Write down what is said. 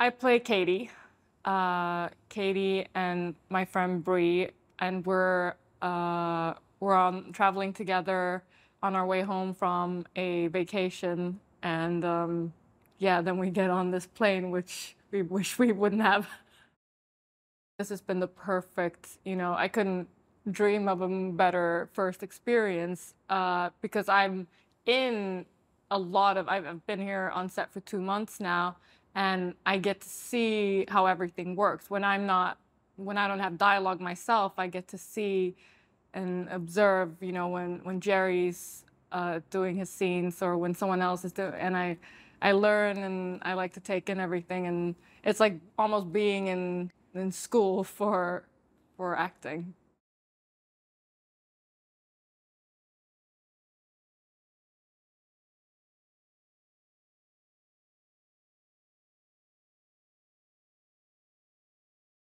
I play Katie. Katie and my friend Bree, and we're on traveling together on our way home from a vacation, and yeah, then we get on this plane, which we wish we wouldn't have. This has been the perfect, you know, I couldn't dream of a better first experience because I'm in a lot of, I've been here on set for 2 months now, and I get to see how everything works. When I'm not, when I don't have dialogue myself, I get to see and observe, you know, when Jerry's doing his scenes or when someone else is doing, and I learn, and I like to take in everything, and it's like almost being in school for acting.